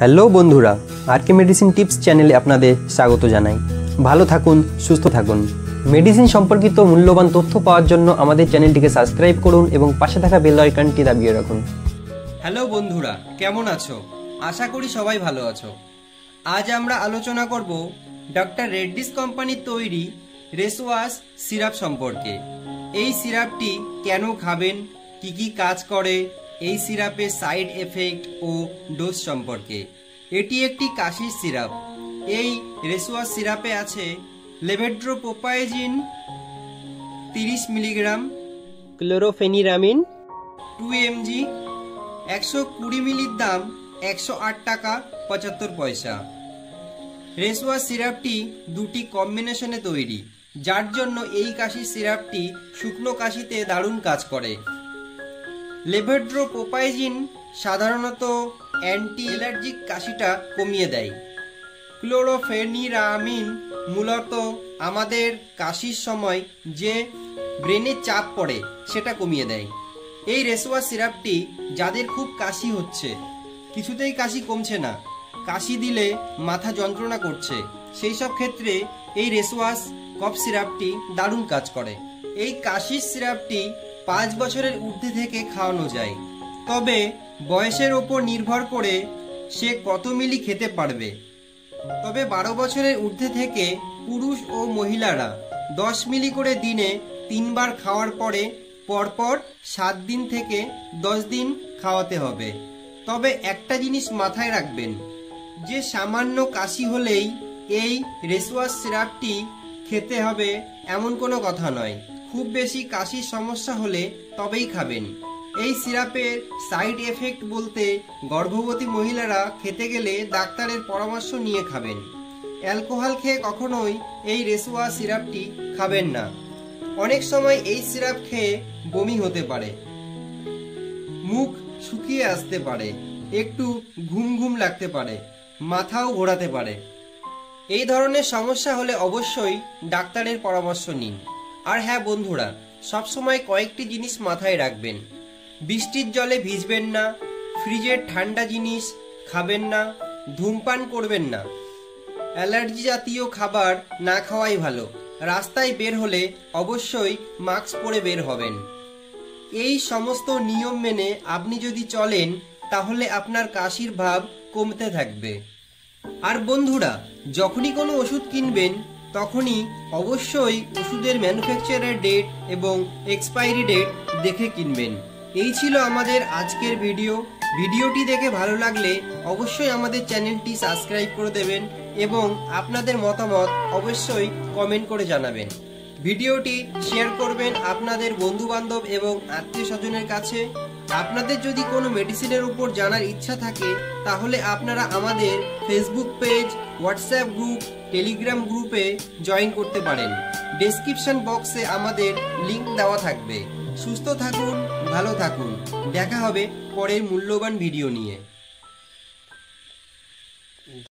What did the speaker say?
Hello বন্ধুরা, আরকে medicine tips চ্যানেলে আপনাদের স্বাগত জানাই। ভালো থাকুন, সুস্থ থাকুন। মেডিসিন সম্পর্কিত মূল্যবান তথ্য পাওয়ার জন্য আমাদের চ্যানেলটিকে সাবস্ক্রাইব করুন এবং পাশে থাকা বেল আইকনটি দাবিয়ে রাখুন। হ্যালো বন্ধুরা, কেমন আছো? আশা করি সবাই ভালো আছো। আজ আমরা আলোচনা করব ডক্টর রেড্ডিস কোম্পানির তৈরি রেসওয়াস সিরাপ সম্পর্কে। এই সিরাপটি কেন খাবেন, কী কী কাজ করে, এই সিরাপের সাইড এফেক্ট ও ডোজ সম্পর্কে। এটি একটি কাশির সিরাপ। এই রেসওয়াস সিরাপে আছে লেভোড্রোপ্রোপাইজিন 30 মিলিগ্রাম, ক্লোরোফেনিরামিন 2 mg, 120 মিলির দাম 108 টাকা 75 পয়সা। রেসওয়াস সিরাপটি দুটি কম্বিনেশনে তৈরি, যার জন্য এই কাশির সিরাপটি শুকনো কাশিতে দারুণ কাজ করে। লেভোড্রোপ্রোপাইজিন সাধারণত অ্যান্টি অ্যালার্জিক কাশিটা কমিয়ে দেয়। ক্লোরোফেনিরামিন মূলত আমাদের কাশির সময় যে ব্রেনে চাপ পড়ে সেটা কমিয়ে দেয়। এই রেসওয়াস সিরাপটি যাদের খুব কাশি হচ্ছে, কিছুতেই কাশি কমছে না, কাশি দিলে মাথা যন্ত্রণা করছে, সেই সব ক্ষেত্রে এই রেসওয়াস কফ সিরাপটি দারুণ কাজ করে। এই কাশির সিরাপটি 5 বছরের ঊর্ধ্বে থেকে খাওয়ানো যায়, তবে বয়সের ওপর নির্ভর করে সে কত মিলি খেতে পারবে। তবে 12 বছরের ঊর্ধ্বে থেকে পুরুষ ও মহিলারা 10 মিলি করে দিনে 3 বার খাওয়ার পরে পরপর 7 দিন থেকে 10 দিন খাওয়াতে হবে। তবে একটা জিনিস মাথায় রাখবেন যে সামান্য কাশি হলেই এই রেসওয়াস সিরাপটি খেতে হবে এমন কোনো কথা নয়। খুব বেশি কাশির সমস্যা হলে তবেই খাবেন। এই সিরাপের সাইড এফেক্ট বলতে গর্ভবতী মহিলারা খেতে গেলে ডাক্তারের পরামর্শ নিয়ে খাবেন। অ্যালকোহল খেয়ে কখনোই এই রেসওয়াস সিরাপটি খাবেন না। অনেক সময় এই সিরাপ খেয়ে বমি হতে পারে, মুখ শুকিয়ে আসতে পারে, একটু ঘুম ঘুম লাগতে পারে, মাথাও ঘোরাতে পারে। এই ধরনের সমস্যা হলে অবশ্যই ডাক্তারের পরামর্শ নিন। আর হ্যাঁ বন্ধুরা, সবসময় কয়েকটি জিনিস মাথায় রাখবেন। বৃষ্টির জলে ভিজবেন না, ফ্রিজের ঠান্ডা জিনিস খাবেন না, ধূমপান করবেন না, অ্যালার্জি জাতীয় খাবার না খাওয়াই ভালো। রাস্তায় বের হলে অবশ্যই মাস্ক পরে বের হবেন। এই সমস্ত নিয়ম মেনে আপনি যদি চলেন তাহলে আপনার কাশির ভাব কমতে থাকবে। আর বন্ধুরা, যখনই কোনো ওষুধ কিনবেন তখনই অবশ্যই ওষুধের ম্যানুফ্যাকচারের ডেট এবং এক্সপায়ারি ডেট দেখে কিনবেন। এই ছিল আমাদের আজকের ভিডিও। ভিডিওটি দেখে ভালো লাগলে অবশ্যই আমাদের চ্যানেলটি সাবস্ক্রাইব করে দেবেন এবং আপনাদের মতামত অবশ্যই কমেন্ট করে জানাবেন। ভিডিওটি শেয়ার করবেন আপনাদের বন্ধুবান্ধব এবং আত্মীয় স্বজনের কাছে। আপনাদের যদি কোনো মেডিসিনের উপর জানার ইচ্ছা থাকে তাহলে আপনারা আমাদের Facebook page, WhatsApp group, Telegram গ্রুপে জয়েন করতে পারেন। ডেসক্রিপশন বক্সে আমাদের লিংক দেওয়া থাকবে। সুস্থ থাকুন, ভালো থাকুন। দেখা হবে পরের মূল্যবান ভিডিও নিয়ে।